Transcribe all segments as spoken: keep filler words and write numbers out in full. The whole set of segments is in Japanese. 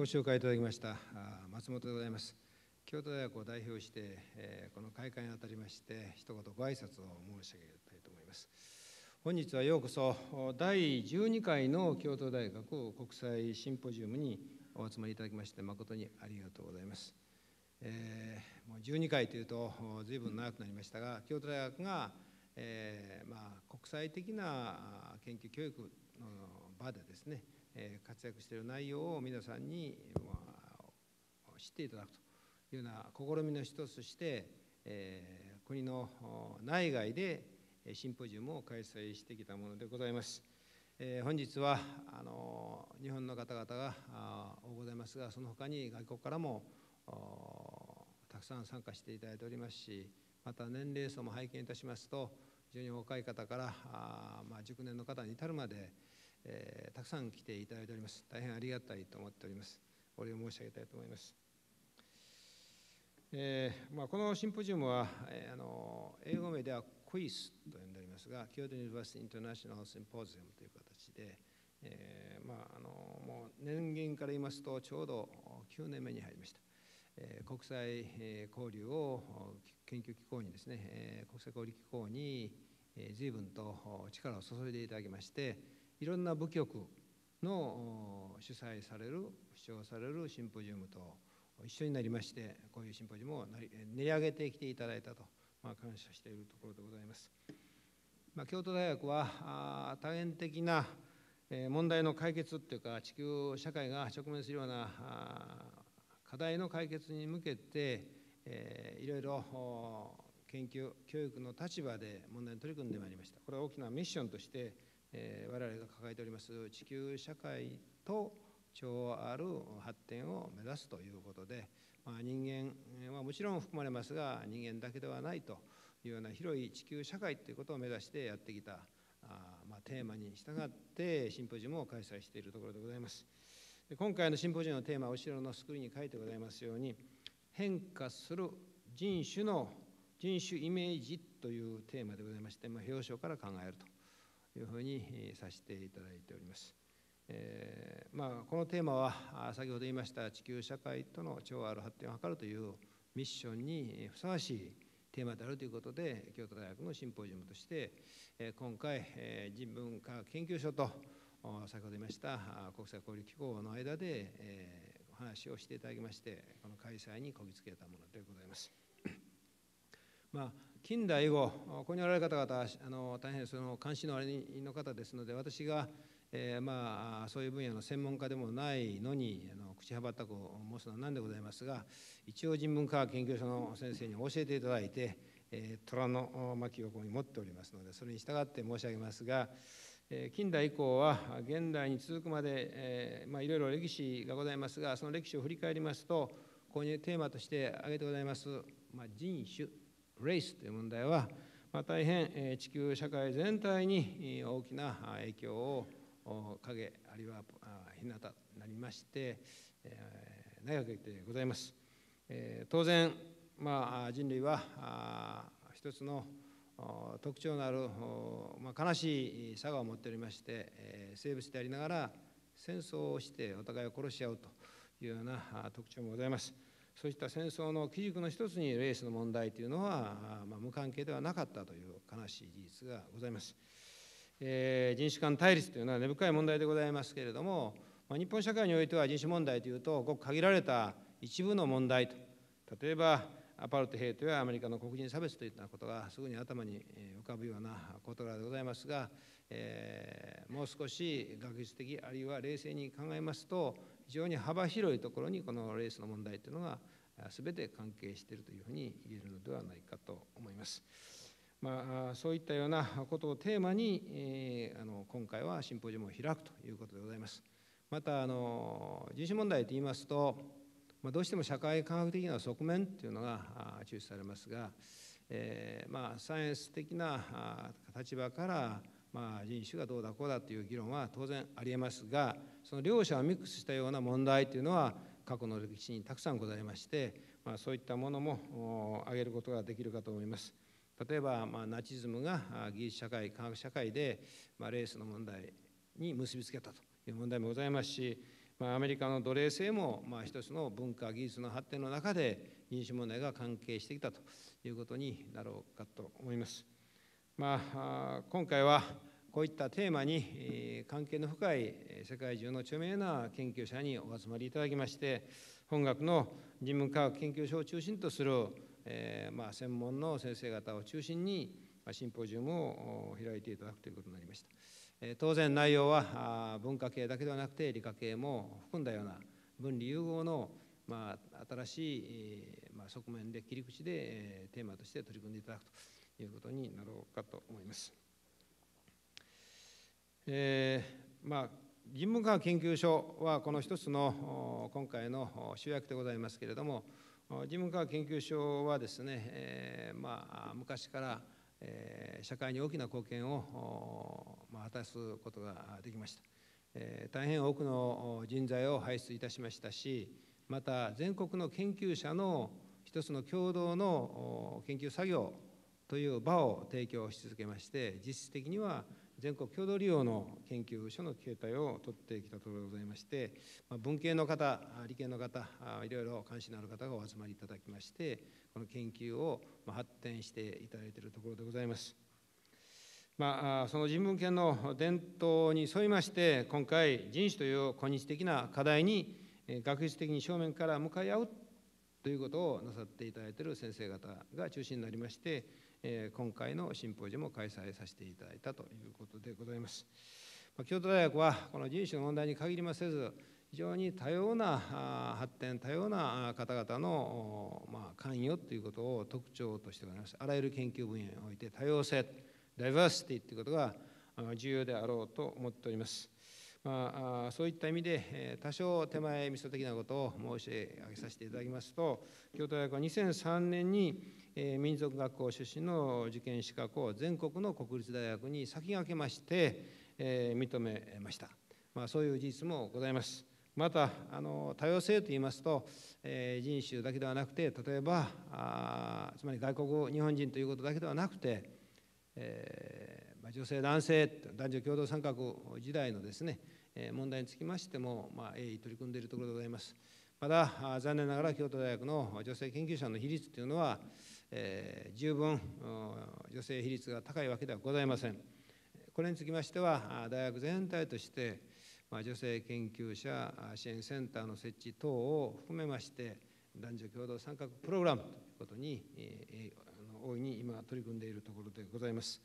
ご紹介いただきました松本でございます。京都大学を代表して、えー、この開会にあたりまして一言ご挨拶を申し上げたいと思います。本日はようこそだいじゅうにかいの京都大学国際シンポジウムにお集まりいただきまして誠にありがとうございます。えー、もうじゅうにかいというと随分長くなりましたが、京都大学が、えーまあ、国際的な研究教育の場でですね活躍している内容を皆さんに知っていただくというような試みの一つとして、えー、国の内外でシンポジウムを開催してきたものでございます。えー、本日はあの日本の方々がございますが、その他に外国からもたくさん参加していただいておりますし、また年齢層も拝見いたしますと非常に若い方からあ、まあ、熟年の方に至るまで、えー、たくさん来ていただいております。大変ありがたいと思っております。お礼を申し上げたいと思います。えーまあ、このシンポジウムは、えー、あの英語名ではクイースと呼んでおりますが、京都ユニバーシティ・インターナショナル・シンポジウムという形で、えーまあ、あのもう年限から言いますとちょうどきゅうねんめに入りました。えー、国際、えー、交流を研究機構にですね、えー、国際交流機構に、えー、随分と力を注いでいただきまして、いろんな部局の主催される主張されるシンポジウムと一緒になりまして、こういうシンポジウムを練り上げてきていただいたと、まあ、感謝しているところでございます。まあ、京都大学は多元的な問題の解決というか、地球社会が直面するような課題の解決に向けて、えー、いろいろ研究教育の立場で問題に取り組んでまいりました。これは大きなミッションとして、えー、我々が抱えております地球社会と調和ある発展を目指すということで、まあ、人間はもちろん含まれますが、人間だけではないというような広い地球社会ということを目指してやってきたあ、まあ、テーマに従ってシンポジウムを開催しているところでございます。で、今回のシンポジウムのテーマは後ろのスクリーンに書いてございますように、変化する人種の人種イメージというテーマでございまして、まあ、表彰から考えるというふうにさせていただいております。えーまあ、このテーマは先ほど言いました地球社会との調和ある発展を図るというミッションにふさわしいテーマであるということで、京都大学のシンポジウムとして今回人文科学研究所と先ほど言いました国際交流機構の間で、えー話をしていただきまして、この開催にこぎつけたものでございます。まあ、近代以後ここにおられる方々あの大変その関心のあれの方ですので、私が、えーまあ、そういう分野の専門家でもないのにあの口はばったく申すのはなんでございますが、一応人文科学研究所の先生に教えていただいて、えー、虎の巻をここに持っておりますので、それに従って申し上げますが、近代以降は現代に続くまで、えーまあ、いろいろ歴史がございますが、その歴史を振り返りますと、ここにテーマとして挙げてございます、まあ、人種レイスという問題は、まあ、大変、えー、地球社会全体に大きな影響を影あるいは日向になりまして、えー、長くでございます。えー、当然、まあ、人類は一つの特徴のある、まあ、悲しい差が持っておりまして、えー、生物でありながら戦争をしてお互いを殺し合うというような特徴もございます。そうした戦争の基軸の一つにレースの問題というのは、まあ、無関係ではなかったという悲しい事実がございます。えー、人種間対立というのは根深い問題でございますけれども、まあ、日本社会においては人種問題というとごく限られた一部の問題と、例えばアパルトヘイトやアメリカの黒人差別といったことがすぐに頭に浮かぶようなことでございますが、えー、もう少し学術的あるいは冷静に考えますと、非常に幅広いところにこのレースの問題というのが全て関係しているというふうに言えるのではないかと思います。まあ、そういったようなことをテーマに、えー、あの今回はシンポジウムを開くということでございます。またあの人種問題といいますと、どうしても社会科学的な側面というのが抽出されますが、えーまあ、サイエンス的な立場から、まあ、人種がどうだこうだという議論は当然ありえますが、その両者をミックスしたような問題というのは過去の歴史にたくさんございまして、まあ、そういったものも挙げることができるかと思います。例えば、まあ、ナチズムが技術社会科学社会で、まあ、レースの問題に結びつけたという問題もございますし、アメリカの奴隷制もまあ一つの文化技術の発展の中で人種問題が関係してきたということになろうかと思います。まあ、今回はこういったテーマに関係の深い世界中の著名な研究者にお集まりいただきまして、本学の人文科学研究所を中心とする、えー、まあ専門の先生方を中心にシンポジウムを開いていただくということになりました。当然内容は文化系だけではなくて理科系も含んだような分離融合のまあ新しい側面で切り口でテーマとして取り組んでいただくということになろうかと思います。えーまあ、人文科学研究所はこの一つの今回の集約でございますけれども、人文科学研究所はですね、えーまあ、昔から社会に大きな貢献を果たすことができました。大変多くの人材を輩出いたしましたし、また全国の研究者の一つの共同の研究作業という場を提供し続けまして、実質的には全国共同利用の研究所の形態を取ってきたところでございまして、文系の方理系の方いろいろ関心のある方がお集まりいただきまして、この研究を発展していただいているところでございます。まあ、その人文系の伝統に沿いまして、今回人種という今日的な課題に学術的に正面から向かい合うということをなさっていただいている先生方が中心になりまして、今回のシンポジウムを開催させていただいたということでございます。京都大学はこの人種の問題に限りませず、非常に多様な発展、多様な方々の関与ということを特徴としております。あらゆる研究分野において多様性、ダイバーシティということが重要であろうと思っております。まあ、そういった意味で多少手前味噌的なことを申し上げさせていただきますと、京都大学はにせんさんねんに民族学校出身の受験資格を全国の国立大学に先駆けまして認めました。まあ、そういう事実もございます。またあの多様性といいますと、人種だけではなくて、例えばつまり外国日本人ということだけではなくて、えーまあ、女性男性男女共同参画時代のですね、えー、問題につきましても、まあ、鋭意取り組んでいるところでございます。まだ残念ながら京都大学の女性研究者の比率というのは、えー、十分女性比率が高いわけではございません。これにつきましては大学全体として、まあ、女性研究者支援センターの設置等を含めまして、男女共同参画プログラムということに、えー大いに今取り組んでいるところでございます。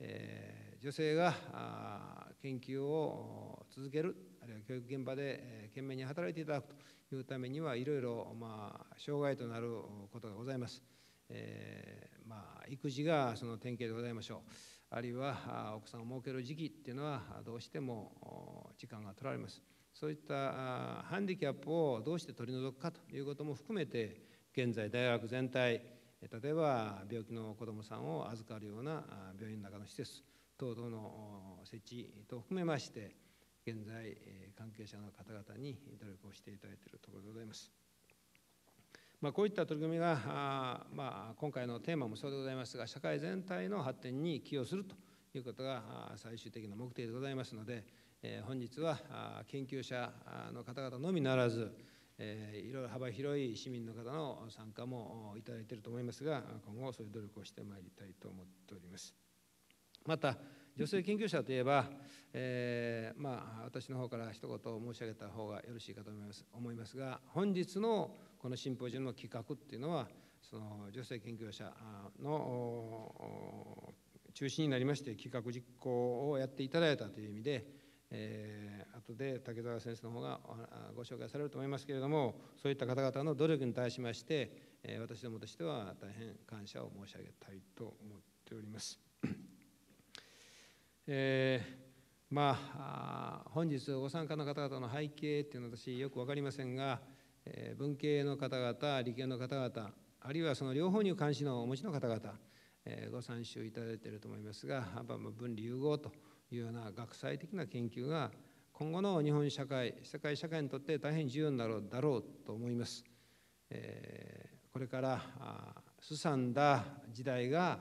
えー、女性が研究を続ける、あるいは教育現場で懸命に働いていただくというためには、いろいろまあ障害となることがございます。えー、まあ育児がその典型でございましょう。あるいは奥さんを設ける時期っていうのはどうしても時間が取られます。そういったハンディキャップをどうして取り除くかということも含めて、現在大学全体、例えば病気の子どもさんを預かるような病院の中の施設等々の設置等を含めまして、現在関係者の方々に努力をしていただいているところでございます。まあ、こういった取り組みが、まあ、今回のテーマもそうでございますが、社会全体の発展に寄与するということが最終的な目的でございますので、本日は研究者の方々のみならず、えー、いろいろ幅広い市民の方の参加もいただいていると思いますが、今後そういう努力をしてまいりたいと思っております。また女性研究者といえば、えーまあ、私の方から一言申し上げた方がよろしいかと思います、思いますが、本日のこのシンポジウムの企画っていうのは、その女性研究者の中心になりまして企画実行をやっていただいたという意味で、えー、後で竹澤先生の方がご紹介されると思いますけれども、そういった方々の努力に対しまして、えー、私どもとしては大変感謝を申し上げたいと思っております。えーまあ、本日ご参加の方々の背景というのは私よく分かりませんが、えー、文系の方々理系の方々、あるいはその両方に関心のお持ちの方々、えー、ご参集いただいていると思いますが、分離融合というような学際的な研究が今後の日本社会、世界社会にとって大変重要になるだろうと思います。えー、これからすさんだ時代が、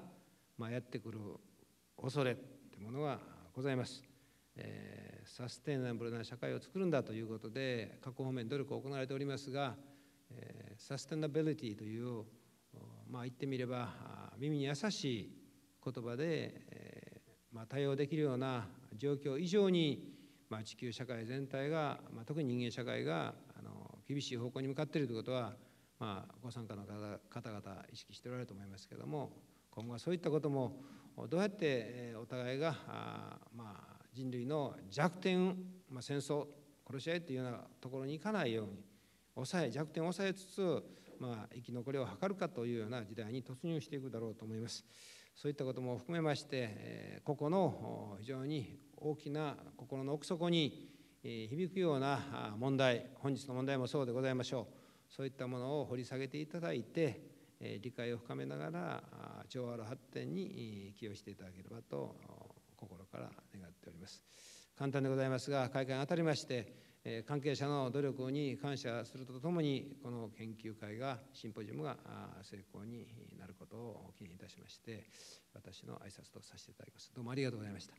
まあ、やってくる恐れというものがございます。えー、サステナブルな社会を作るんだということで各方面努力を行われておりますが、えー、サステナビリティという、まあ、言ってみれば耳に優しい言葉で、えーまあ、対応できるような状況以上に、まあ、地球社会全体が、まあ、特に人間社会があの厳しい方向に向かっているということは、まあ、ご参加の方々意識しておられると思いますけれども、今後はそういったこともどうやってお互いがあ、まあ、人類の弱点、まあ、戦争殺し合いというようなところに行かないように抑え弱点を抑えつつ、まあ、生き残りを図るかというような時代に突入していくだろうと思います。そういったことも含めまして、個々の非常に大きな心の奥底に響くような問題、本日の問題もそうでございましょう。そういったものを掘り下げていただいて、理解を深めながら調和の発展に寄与していただければと心から願っております。簡単でございますが、会見にあたりまして、関係者の努力に感謝するとともに、この研究会が、シンポジウムが成功になることをお祈念いたしまして、私の挨拶とさせていただきます。どうもありがとうございました。